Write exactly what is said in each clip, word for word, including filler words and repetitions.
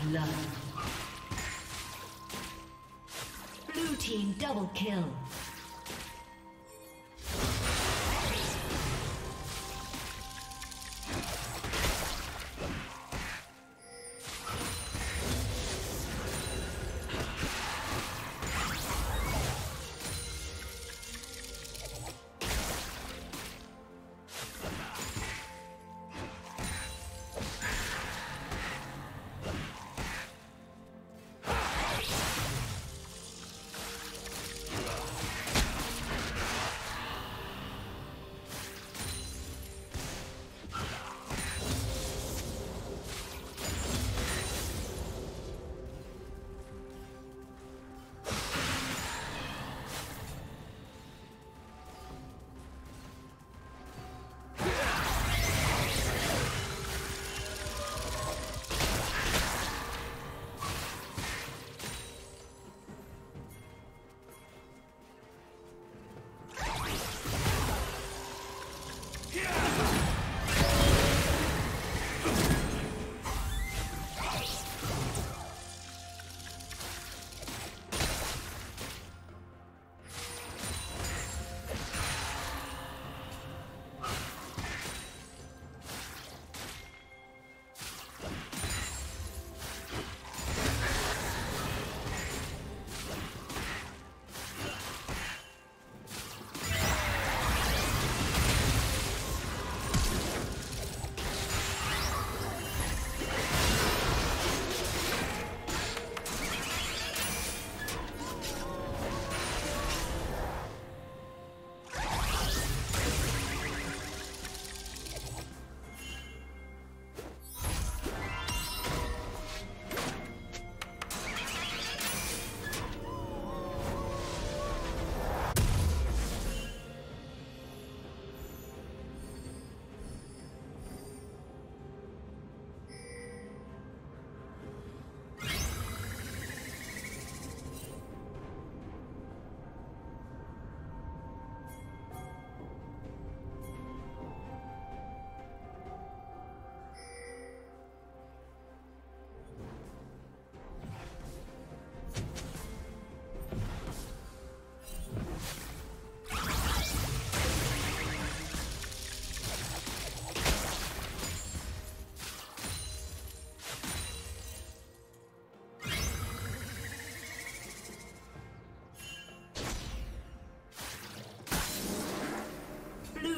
blood. Blue team double kill.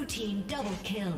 Team double kill.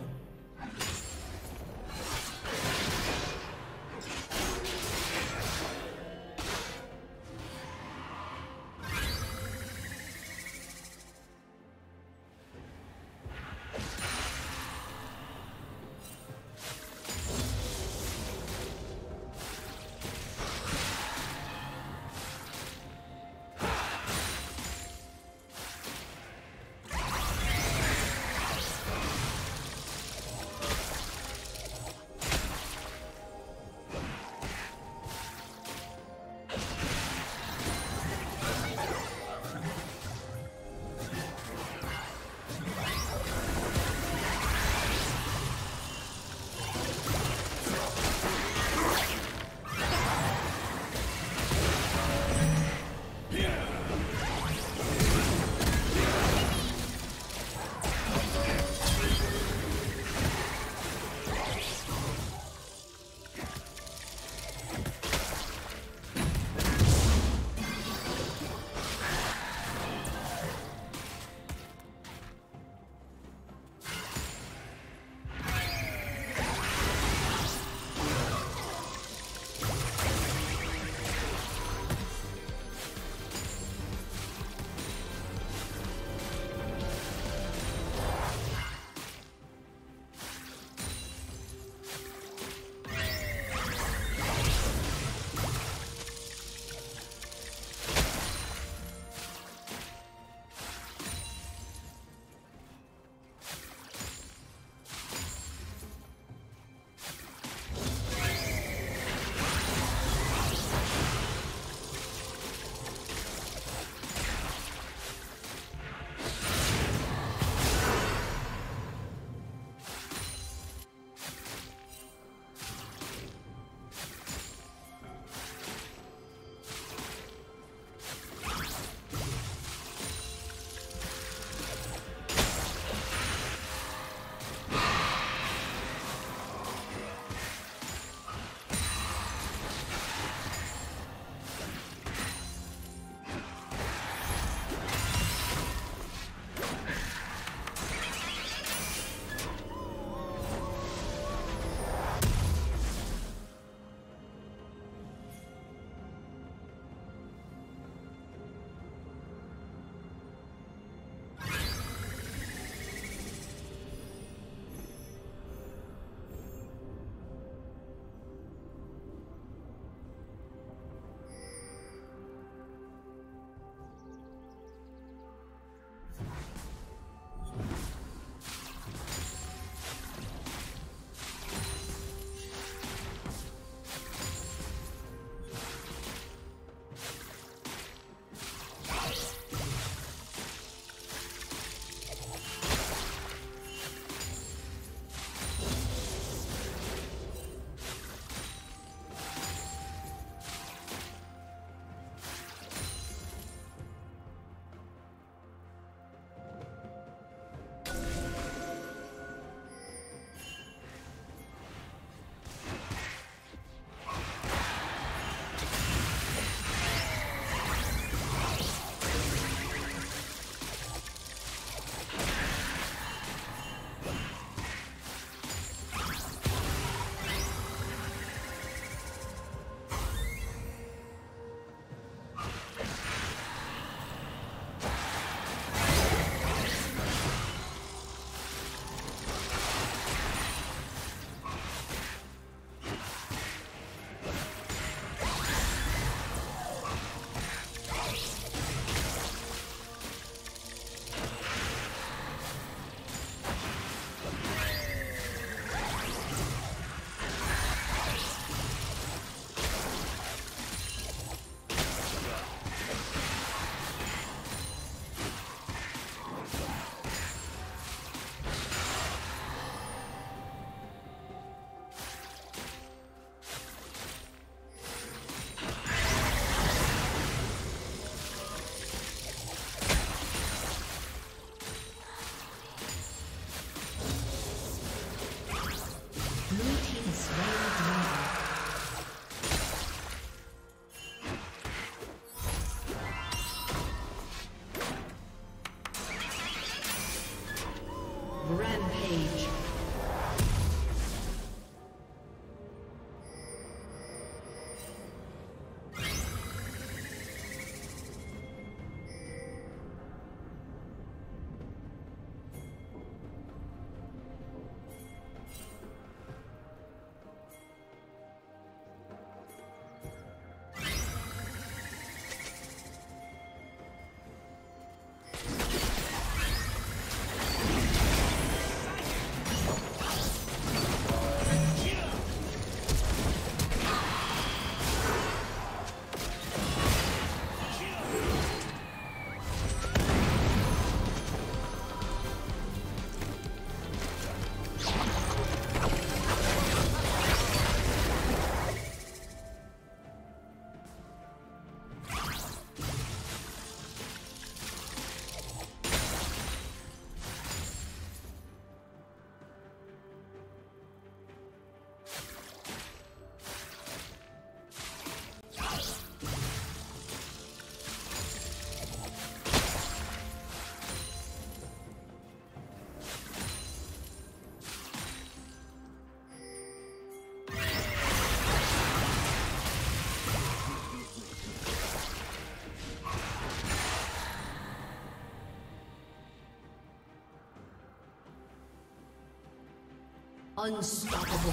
Unstoppable.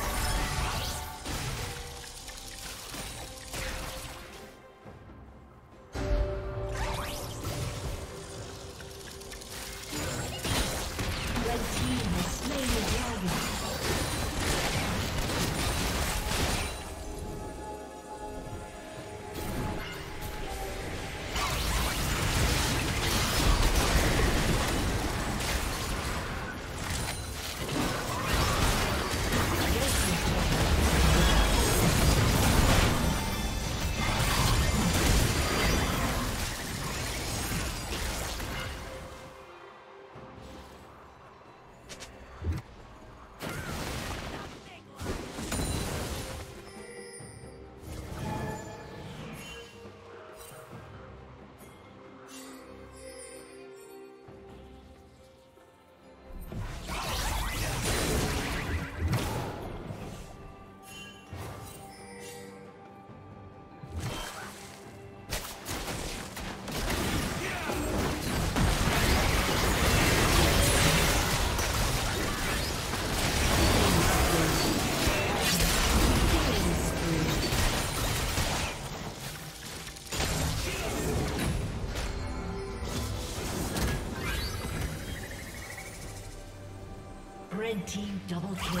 Blue team's turret has been destroyed. Red team double kill.